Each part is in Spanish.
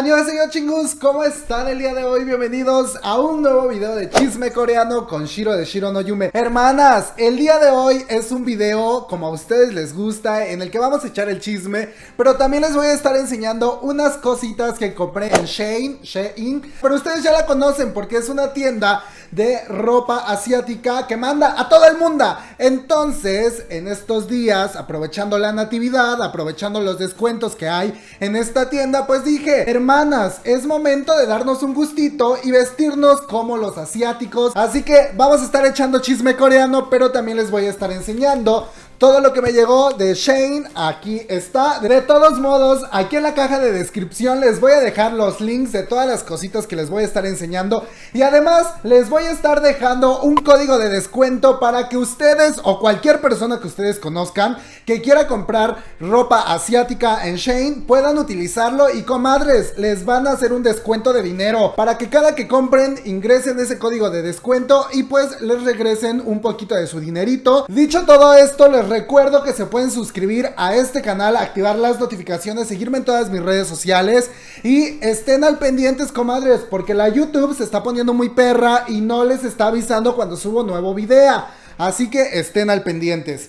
¡Annyeonghaseyo, chingus! ¿Cómo están el día de hoy? Bienvenidos a un nuevo video de chisme coreano con Shiro de Shiro no Yume. Hermanas, el día de hoy es un video como a ustedes les gusta, en el que vamos a echar el chisme, pero también les voy a estar enseñando unas cositas que compré en Shein, pero ustedes ya la conocen porque es una tienda de ropa asiática que manda a todo el mundo. Entonces, en estos días, aprovechando la natividad, aprovechando los descuentos que hay en esta tienda, pues dije, hermanas, es momento de darnos un gustito y vestirnos como los asiáticos. Así que vamos a estar echando chisme coreano, pero también les voy a estar enseñando todo lo que me llegó de Shein. Aquí está. De todos modos, aquí en la caja de descripción les voy a dejar los links de todas las cositas que les voy a estar enseñando. Y además les voy a estar dejando un código de descuento para que ustedes o cualquier persona que ustedes conozcan que quiera comprar ropa asiática en Shein puedan utilizarlo. Y comadres, les van a hacer un descuento de dinero para que cada que compren ingresen ese código de descuento y pues les regresen un poquito de su dinerito. Dicho todo esto, les recuerdo que se pueden suscribir a este canal, activar las notificaciones, seguirme en todas mis redes sociales y estén al pendientes, comadres, porque la YouTube se está poniendo muy perra y no les está avisando cuando subo nuevo video, así que estén al pendientes.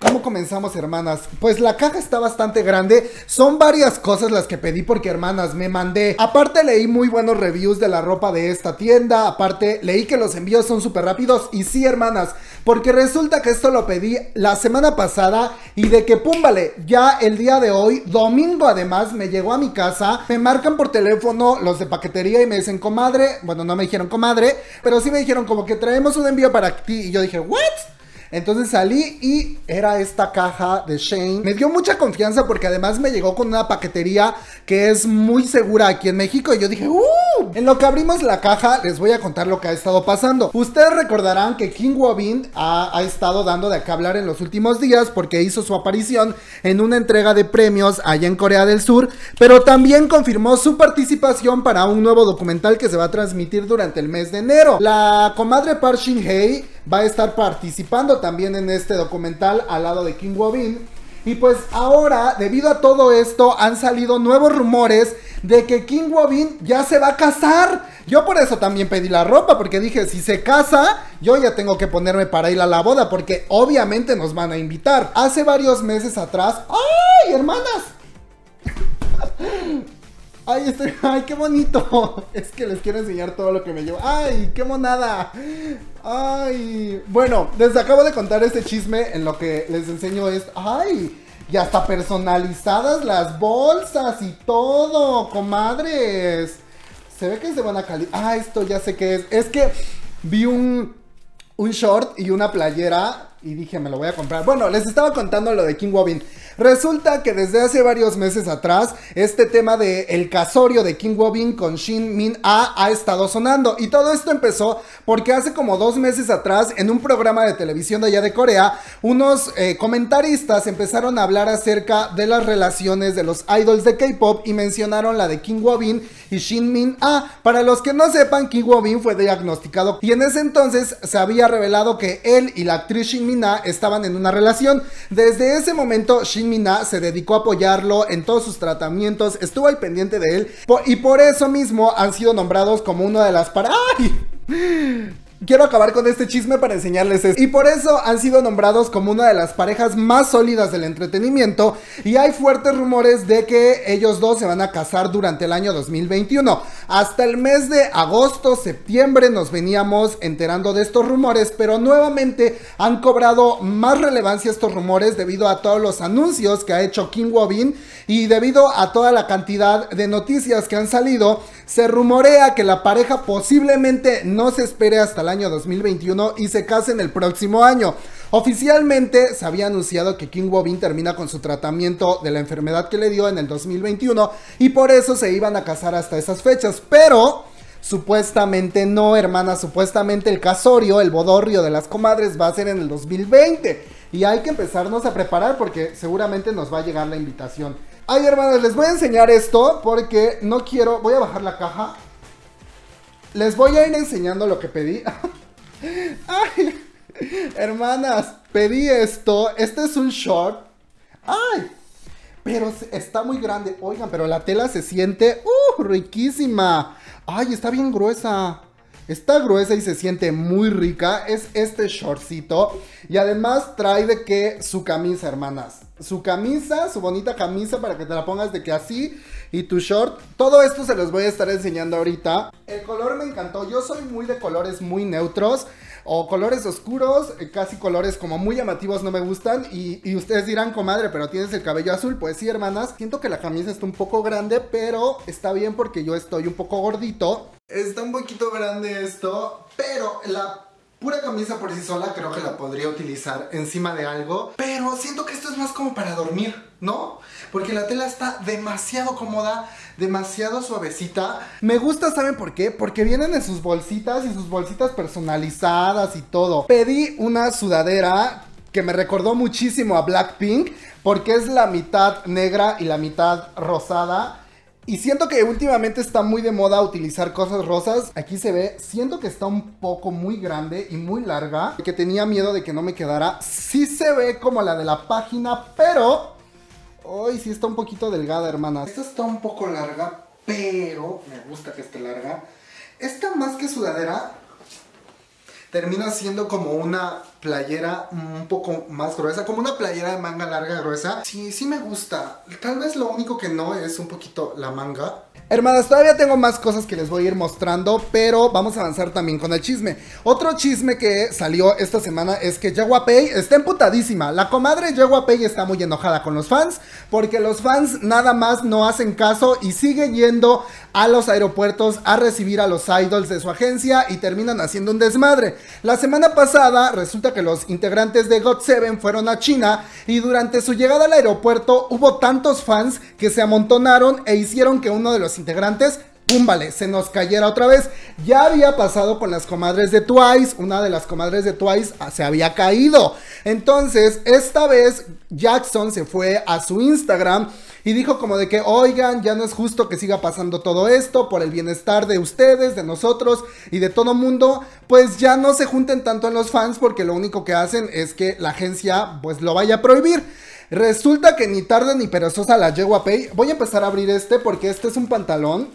¿Cómo comenzamos, hermanas? Pues la caja está bastante grande. Son varias cosas las que pedí porque, hermanas, me mandé. Aparte leí muy buenos reviews de la ropa de esta tienda. Aparte leí que los envíos son súper rápidos. Y sí, hermanas, porque resulta que esto lo pedí la semana pasada y de que pum, vale, ya el día de hoy, domingo además, me llegó a mi casa. Me marcan por teléfono los de paquetería y me dicen, comadre, bueno, no me dijeron comadre, pero sí me dijeron como que traemos un envío para ti. Y yo dije, ¿what? Entonces salí y era esta caja de Shein. Me dio mucha confianza porque además me llegó con una paquetería que es muy segura aquí en México. Y yo dije, ¡uh! En lo que abrimos la caja les voy a contar lo que ha estado pasando. Ustedes recordarán que Kim Woo Bin ha estado dando de acá hablar en los últimos días porque hizo su aparición en una entrega de premios allá en Corea del Sur, pero también confirmó su participación para un nuevo documental que se va a transmitir durante el mes de enero. La comadre Park Shin Hye va a estar participando también en este documental al lado de Kim Woo Bin. Y pues ahora, debido a todo esto, han salido nuevos rumores de que Kim Woo Bin ya se va a casar. Yo por eso también pedí la ropa, porque dije, si se casa, yo ya tengo que ponerme para ir a la boda, porque obviamente nos van a invitar. Hace varios meses atrás... ¡Ay, hermanas! Ay, ay, qué bonito. Es que les quiero enseñar todo lo que me llevo. Ay, qué monada. Ay, bueno, les acabo de contar este chisme en lo que les enseño es, ay, y hasta personalizadas las bolsas y todo, comadres. Se ve que es de buena calidad. Ah, esto ya sé qué es. Es que vi un short y una playera y dije, me lo voy a comprar. Bueno, les estaba contando lo de Kim Woo Bin. Resulta que desde hace varios meses atrás este tema de el casorio de Kim Woo Bin con Shin Min-ah ha estado sonando. Y todo esto empezó porque hace como 2 meses atrás, en un programa de televisión de allá de Corea, unos comentaristas empezaron a hablar acerca de las relaciones de los idols de K-pop y mencionaron la de Kim Woo Bin y Shin Min-ah. Para los que no sepan, Kim Woo Bin fue diagnosticado y en ese entonces se había revelado que él y la actriz Shin Min-ah estaban en una relación. Desde ese momento Shin Min-ah se dedicó a apoyarlo en todos sus tratamientos, estuvo al pendiente de él y por eso mismo han sido nombrados como una de las para... ¡Ay! Quiero acabar con este chisme para enseñarles esto. Y por eso han sido nombrados como una de las parejas más sólidas del entretenimiento. Y hay fuertes rumores de que ellos dos se van a casar durante el año 2021. Hasta el mes de agosto, septiembre nos veníamos enterando de estos rumores, pero nuevamente han cobrado más relevancia estos rumores debido a todos los anuncios que ha hecho Kim Woo Bin y debido a toda la cantidad de noticias que han salido. Se rumorea que la pareja posiblemente no se espere hasta el año 2021 y se casen el próximo año. Oficialmente se había anunciado que Kim Woo Bin termina con su tratamiento de la enfermedad que le dio en el 2021 y por eso se iban a casar hasta esas fechas, pero supuestamente no, hermanas, supuestamente el casorio, el bodorrio de las comadres va a ser en el 2020 y hay que empezarnos a preparar porque seguramente nos va a llegar la invitación. Ay, hermanas, les voy a enseñar esto porque no quiero, voy a bajar la caja. Les voy a ir enseñando lo que pedí. Ay, Hermanas, pedí esto. Este es un short. ¡Ay! Pero está muy grande. Oigan, pero la tela se siente riquísima. ¡Ay, está bien gruesa! Está gruesa y se siente muy rica. Es este shortcito. Y además trae de que su camisa, hermanas. Su camisa, su bonita camisa para que te la pongas de que así. Y tu short. Todo esto se los voy a estar enseñando ahorita. El color me encantó. Yo soy muy de colores muy neutros. O colores oscuros, casi colores como muy llamativos no me gustan. Y ustedes dirán, comadre, pero tienes el cabello azul. Pues sí, hermanas, siento que la camisa está un poco grande, pero está bien porque yo estoy un poco gordito. Está un poquito grande esto, pero la pura camisa por sí sola creo que la podría utilizar encima de algo. Pero siento que esto es más como para dormir, ¿no? Porque la tela está demasiado cómoda, demasiado suavecita. Me gusta, ¿saben por qué? Porque vienen en sus bolsitas y sus bolsitas personalizadas y todo. Pedí una sudadera que me recordó muchísimo a Blackpink porque es la mitad negra y la mitad rosada. Y siento que últimamente está muy de moda utilizar cosas rosas. Aquí se ve, siento que está un poco muy grande y muy larga. Que tenía miedo de que no me quedara. Sí se ve como la de la página, pero... Ay, sí está un poquito delgada, hermanas. Esta está un poco larga, pero me gusta que esté larga. Esta más que sudadera termina siendo como una playera un poco más gruesa, como una playera de manga larga gruesa. Sí, sí me gusta. Tal vez lo único que no es un poquito la manga. Hermanas, todavía tengo más cosas que les voy a ir mostrando, pero vamos a avanzar también con el chisme. Otro chisme que salió esta semana es que JYP está emputadísima. La comadre JYP está muy enojada con los fans, porque los fans nada más no hacen caso y siguen yendo a los aeropuertos a recibir a los idols de su agencia y terminan haciendo un desmadre. La semana pasada resulta que los integrantes de GOT7 fueron a China y durante su llegada al aeropuerto hubo tantos fans que se amontonaron e hicieron que uno de los integrantes, pum, vale, se nos cayera otra vez. Ya había pasado con las comadres de Twice, una de las comadres de Twice se había caído. Entonces, esta vez Jackson se fue a su Instagram y dijo como de que, oigan, ya no es justo que siga pasando todo esto por el bienestar de ustedes, de nosotros y de todo mundo. Pues ya no se junten tanto en los fans porque lo único que hacen es que la agencia pues lo vaya a prohibir. Resulta que ni tarde ni perezosa la JYP. Voy a empezar a abrir este porque este es un pantalón.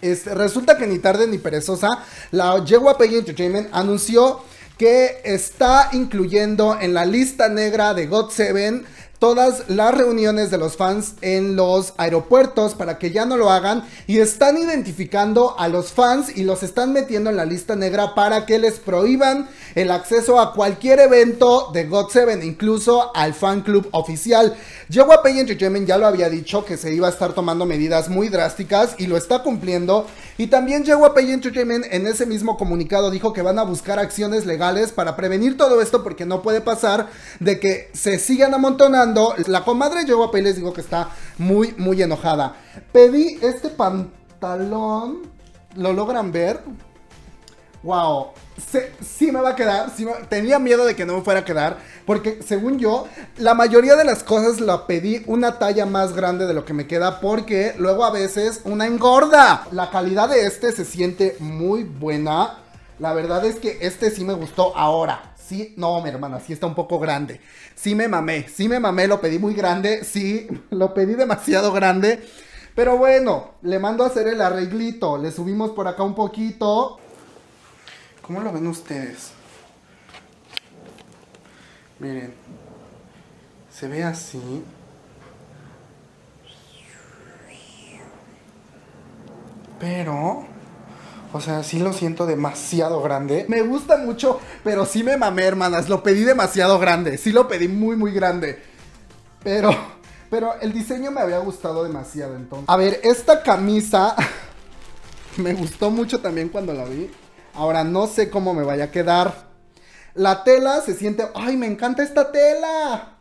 Resulta que ni tarde ni perezosa la JYP Entertainment anunció que está incluyendo en la lista negra de GOT7 todas las reuniones de los fans en los aeropuertos para que ya no lo hagan y están identificando a los fans y los están metiendo en la lista negra para que les prohíban el acceso a cualquier evento de GOT7, incluso al fan club oficial. JYP Entertainment ya lo había dicho que se iba a estar tomando medidas muy drásticas y lo está cumpliendo, y también JYP Entertainment en ese mismo comunicado dijo que van a buscar acciones legales para prevenir todo esto porque no puede pasar de que se sigan amontonando. La comadre JYP, les digo que está muy, muy enojada. Pedí este pantalón. ¿Lo logran ver? ¡Wow! Sí me va a quedar. Sí tenía miedo de que no me fuera a quedar. Porque según yo, la mayoría de las cosas la pedí una talla más grande de lo que me queda. Porque luego a veces una engorda. La calidad de este se siente muy buena. La verdad es que este sí me gustó ahora. Sí, no, mi hermana, sí está un poco grande. Sí me mamé, lo pedí muy grande. Sí, lo pedí demasiado grande. Pero bueno, le mando a hacer el arreglito. Le subimos por acá un poquito. ¿Cómo lo ven ustedes? Miren. Se ve así. Pero... o sea, sí lo siento demasiado grande. Me gusta mucho, pero sí me mamé, hermanas. Lo pedí demasiado grande. Sí lo pedí muy, muy grande. Pero el diseño me había gustado demasiado, entonces. A ver, esta camisa me gustó mucho también cuando la vi. Ahora no sé cómo me vaya a quedar. La tela se siente... ¡Ay, me encanta esta tela!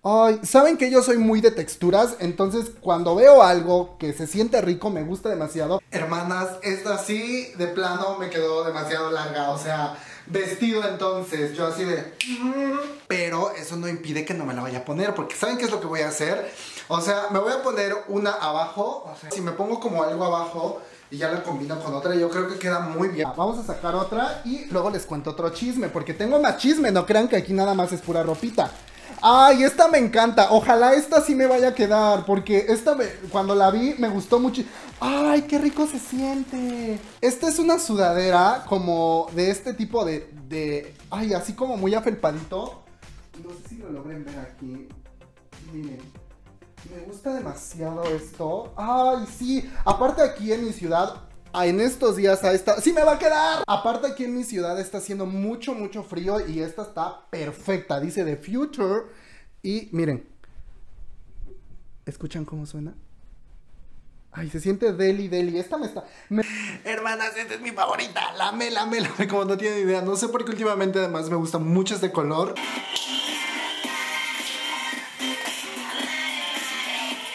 Ay, saben que yo soy muy de texturas, entonces cuando veo algo que se siente rico me gusta demasiado. Hermanas, esta sí, de plano me quedó demasiado larga, o sea, vestido entonces, yo así de... Pero eso no impide que no me la vaya a poner, porque ¿saben qué es lo que voy a hacer? O sea, me voy a poner una abajo, o sea, si me pongo como algo abajo, y ya la combino con otra. Yo creo que queda muy bien. Vamos a sacar otra y luego les cuento otro chisme, porque tengo más chisme. No crean que aquí nada más es pura ropita. Ay, esta me encanta. Ojalá esta sí me vaya a quedar, porque esta cuando la vi me gustó mucho. Ay, qué rico se siente. Esta es una sudadera como de este tipo de ay, así como muy afelpadito. No sé si lo logren ver aquí. Miren, me gusta demasiado esto. Ay, sí, aparte aquí en mi ciudad, en estos días a esta... ¡Sí me va a quedar! Aparte aquí en mi ciudad está haciendo mucho, mucho frío y esta está perfecta. Dice The Future. Y miren, ¿escuchan cómo suena? Ay, se siente deli, deli. Esta me está... Hermanas, esta es mi favorita. La mela. Como no tienen idea. No sé por qué últimamente además me gusta mucho este color.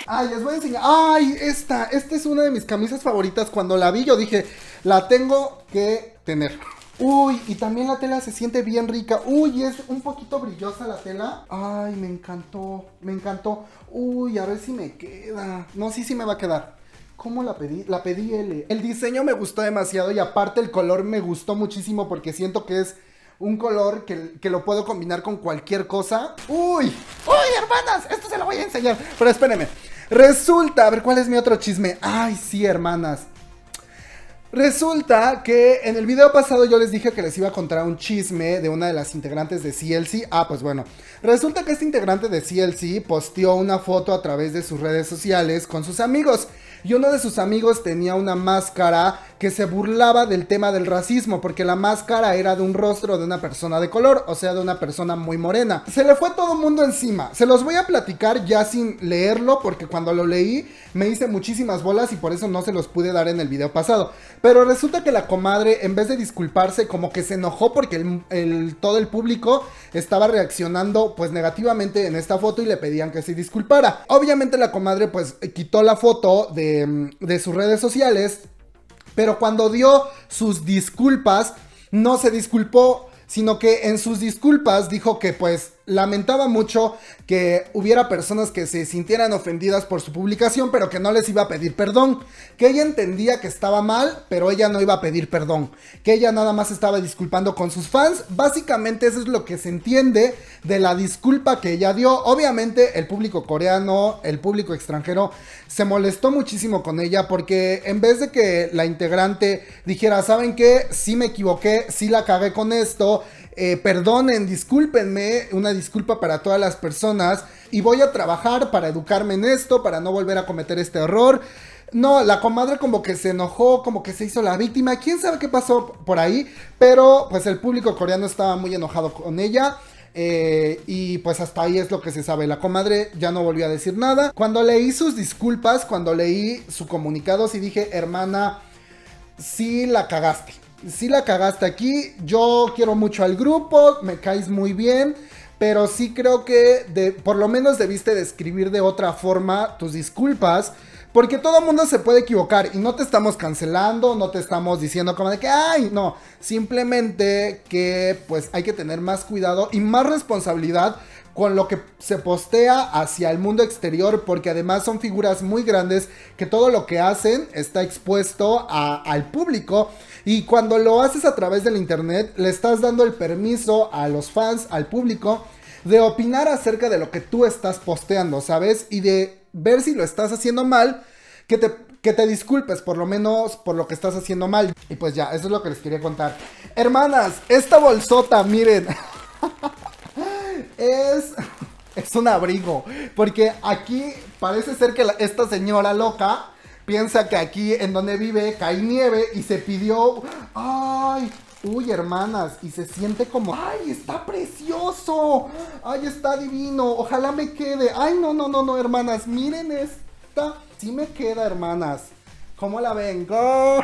Ay, les voy a enseñar. Ay, esta es una de mis camisas favoritas. Cuando la vi yo dije, la tengo que tener. Uy, y también la tela se siente bien rica. Uy, es un poquito brillosa la tela. Ay, me encantó, me encantó. Uy, a ver si me queda. No, sí me va a quedar. ¿Cómo la pedí? La pedí L. El diseño me gustó demasiado y aparte el color me gustó muchísimo, porque siento que es un color que lo puedo combinar con cualquier cosa. Uy, uy, hermanas, esto se lo voy a enseñar. Pero espérenme. Resulta, a ver, ¿cuál es mi otro chisme? Ay, sí, hermanas. Resulta que en el video pasado yo les dije que les iba a contar un chisme de una de las integrantes de CLC. Ah, pues bueno. Resulta que este integrante de CLC posteó una foto a través de sus redes sociales con sus amigos. Y uno de sus amigos tenía una máscara que se burlaba del tema del racismo, porque la máscara era de un rostro de una persona de color, o sea, de una persona muy morena. Se le fue todo el mundo encima. Se los voy a platicar ya sin leerlo, porque cuando lo leí me hice muchísimas bolas y por eso no se los pude dar en el video pasado. Pero resulta que la comadre, en vez de disculparse, como que se enojó porque todo el público estaba reaccionando pues negativamente en esta foto y le pedían que se disculpara. Obviamente la comadre pues quitó la foto de sus redes sociales, pero cuando dio sus disculpas no se disculpó, sino que en sus disculpas dijo que pues lamentaba mucho que hubiera personas que se sintieran ofendidas por su publicación, pero que no les iba a pedir perdón, que ella entendía que estaba mal, pero ella no iba a pedir perdón, que ella nada más estaba disculpando con sus fans. Básicamente eso es lo que se entiende de la disculpa que ella dio. Obviamente el público coreano, el público extranjero se molestó muchísimo con ella, porque en vez de que la integrante dijera, ¿saben qué? Sí me equivoqué, sí la cagué con esto, perdonen, discúlpenme, una disculpa para todas las personas y voy a trabajar para educarme en esto, para no volver a cometer este error. No, la comadre como que se enojó, como que se hizo la víctima, quién sabe qué pasó por ahí, pero pues el público coreano estaba muy enojado con ella. Y pues hasta ahí es lo que se sabe. La comadre ya no volvió a decir nada. Cuando leí sus disculpas, cuando leí su comunicado, sí dije, hermana, sí la cagaste. Sí la cagaste aquí. Yo quiero mucho al grupo, me caes muy bien, pero sí creo que por lo menos debiste describir de otra forma tus disculpas, porque todo mundo se puede equivocar y no te estamos cancelando, no te estamos diciendo como de que ¡ay! No, simplemente que pues hay que tener más cuidado y más responsabilidad con lo que se postea hacia el mundo exterior, porque además son figuras muy grandes que todo lo que hacen está expuesto al público, y cuando lo haces a través del internet le estás dando el permiso a los fans, al público, de opinar acerca de lo que tú estás posteando, ¿sabes? Y de ver si lo estás haciendo mal, que te disculpes por lo menos por lo que estás haciendo mal. Y pues ya, eso es lo que les quería contar. Hermanas, esta bolsota, miren... Es un abrigo, porque aquí parece ser que esta señora loca piensa que aquí en donde vive cae nieve y se pidió... ¡Ay! ¡Uy, hermanas! Y se siente como... ¡Ay, está precioso! ¡Ay, está divino! Ojalá me quede. ¡Ay, no, hermanas! Miren esta. Sí me queda, hermanas. ¿Cómo la ven? ¡Oh!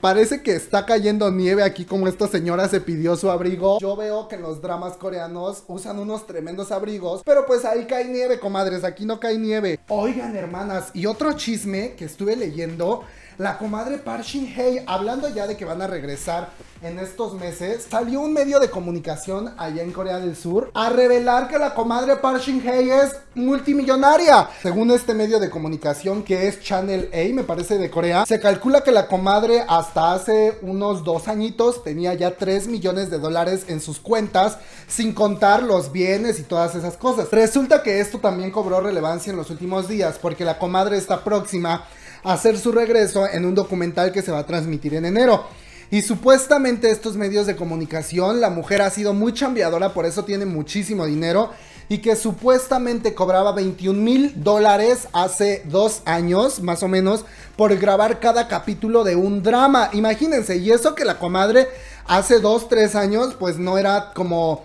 Parece que está cayendo nieve aquí, como esta señora se pidió su abrigo. Yo veo que en los dramas coreanos usan unos tremendos abrigos, pero pues ahí cae nieve, comadres. Aquí no cae nieve. Oigan, hermanas, y otro chisme que estuve leyendo La comadre Park Shin Hye, hablando ya de que van a regresar en estos meses, salió un medio de comunicación allá en Corea del Sur a revelar que la comadre Park Shin Hye es multimillonaria. Según este medio de comunicación, que es Channel A, me parece, de Corea, se calcula que la comadre hasta hace unos 2 añitos tenía ya 3 millones de dólares en sus cuentas, sin contar los bienes y todas esas cosas. Resulta que esto también cobró relevancia en los últimos días, porque la comadre está próxima a hacer su regreso en un documental que se va a transmitir en enero. Y supuestamente estos medios de comunicación, la mujer ha sido muy chambeadora, por eso tiene muchísimo dinero, y que supuestamente cobraba 21 mil dólares hace 2 años, más o menos, por grabar cada capítulo de un drama. Imagínense, y eso que la comadre hace 2, 3 años, pues no era como...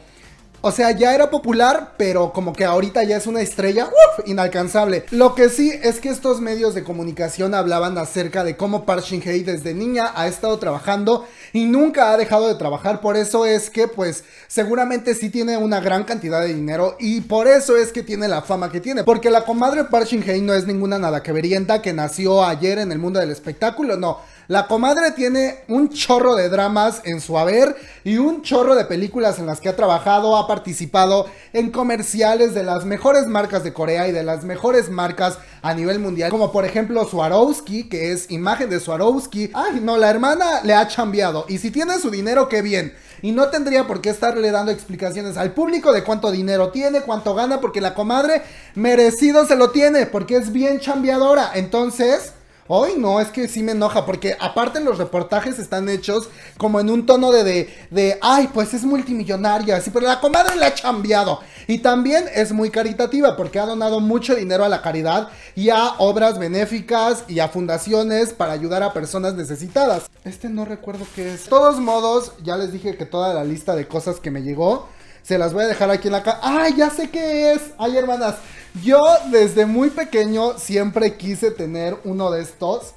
O sea, ya era popular, pero como que ahorita ya es una estrella inalcanzable. Lo que sí es que estos medios de comunicación hablaban acerca de cómo Park Shin Hye desde niña ha estado trabajando y nunca ha dejado de trabajar. Por eso es que pues seguramente sí tiene una gran cantidad de dinero, y por eso es que tiene la fama que tiene. Porque la comadre Park Shin Hye no es ninguna nadaqueverienta que nació ayer en el mundo del espectáculo, no. La comadre tiene un chorro de dramas en su haber y un chorro de películas en las que ha trabajado, ha participado en comerciales de las mejores marcas de Corea y de las mejores marcas a nivel mundial, como por ejemplo Swarovski, que es imagen de Swarovski. Ay, no, la hermana le ha chambeado, y si tiene su dinero, qué bien. Y no tendría por qué estarle dando explicaciones al público de cuánto dinero tiene, cuánto gana, porque la comadre merecido se lo tiene, porque es bien chambeadora. Entonces... Ay, no, es que sí me enoja, porque aparte los reportajes están hechos como en un tono de ay, pues es multimillonaria, sí, pero la comadre la ha chambeado. Y también es muy caritativa, porque ha donado mucho dinero a la caridad y a obras benéficas y a fundaciones para ayudar a personas necesitadas. Este no recuerdo qué es. De todos modos, ya les dije que toda la lista de cosas que me llegó se las voy a dejar aquí en la cara. ¡Ay, ya sé qué es! ¡Ay, hermanas! Yo desde muy pequeño siempre quise tener uno de estos.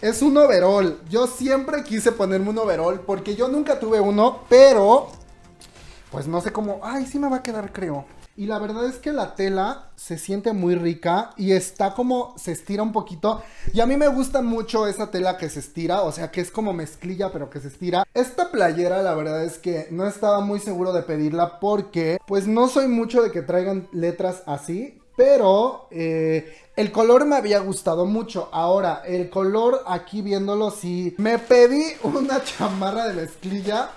Es un overol. Yo siempre quise ponerme un overol, porque yo nunca tuve uno, pero... pues no sé cómo... ¡Ay, sí me va a quedar, creo! Y la verdad es que la tela se siente muy rica y está como... se estira un poquito. Y a mí me gusta mucho esa tela que se estira, o sea, que es como mezclilla, pero que se estira. Esta playera, la verdad es que no estaba muy seguro de pedirla, porque pues no soy mucho de que traigan letras así, pero el color me había gustado mucho. Ahora, el color aquí viéndolo, sí. Me pedí una chamarra de mezclilla.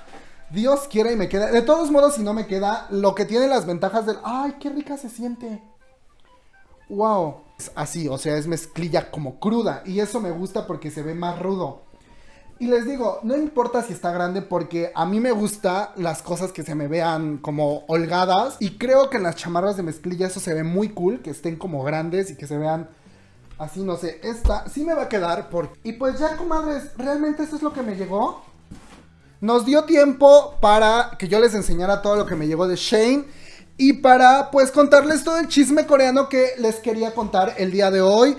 Dios quiera y me queda. De todos modos, si no me queda, lo que tiene las ventajas del... ¡Ay, qué rica se siente! ¡Wow! Es así, o sea, es mezclilla como cruda. Y eso me gusta porque se ve más rudo. Y les digo, no importa si está grande, porque a mí me gusta las cosas que se me vean como holgadas. Y creo que en las chamarras de mezclilla eso se ve muy cool, que estén como grandes y que se vean... así, no sé. Esta sí me va a quedar porque... Y pues ya, comadres, ¿realmente eso es lo que me llegó? Nos dio tiempo para que yo les enseñara todo lo que me llegó de Shein y para pues contarles todo el chisme coreano que les quería contar el día de hoy.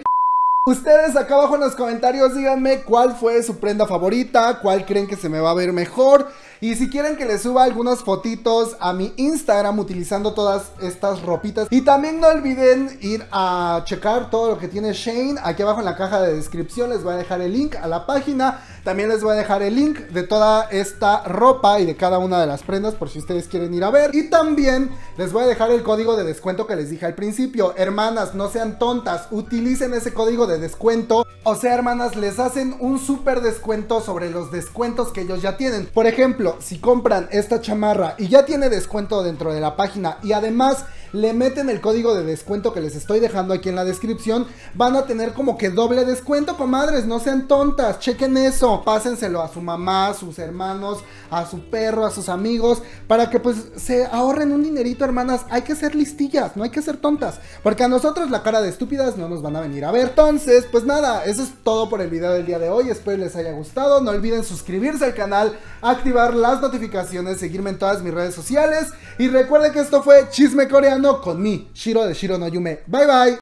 Ustedes acá abajo en los comentarios díganme cuál fue su prenda favorita, cuál creen que se me va a ver mejor, y si quieren que les suba algunas fotitos a mi Instagram utilizando todas estas ropitas. Y también no olviden ir a checar todo lo que tiene Shein. Aquí abajo en la caja de descripción les voy a dejar el link a la página. También les voy a dejar el link de toda esta ropa y de cada una de las prendas, por si ustedes quieren ir a ver. Y también les voy a dejar el código de descuento que les dije al principio. Hermanas, no sean tontas, utilicen ese código de descuento. O sea, hermanas, les hacen un súper descuento sobre los descuentos que ellos ya tienen. Por ejemplo, si compran esta chamarra y ya tiene descuento dentro de la página, y además le meten el código de descuento que les estoy dejando aquí en la descripción, van a tener como que doble descuento, comadres. No sean tontas, chequen eso. Pásenselo a su mamá, a sus hermanos, a su perro, a sus amigos, para que pues se ahorren un dinerito, hermanas. Hay que ser listillas, no hay que ser tontas, porque a nosotros la cara de estúpidas no nos van a venir a ver. Entonces, pues nada, eso es todo por el video del día de hoy. Espero les haya gustado. No olviden suscribirse al canal, activar las notificaciones, seguirme en todas mis redes sociales, y recuerden que esto fue Chisme Coreano con mí, Shiro de Shiro no Yume. Bye bye.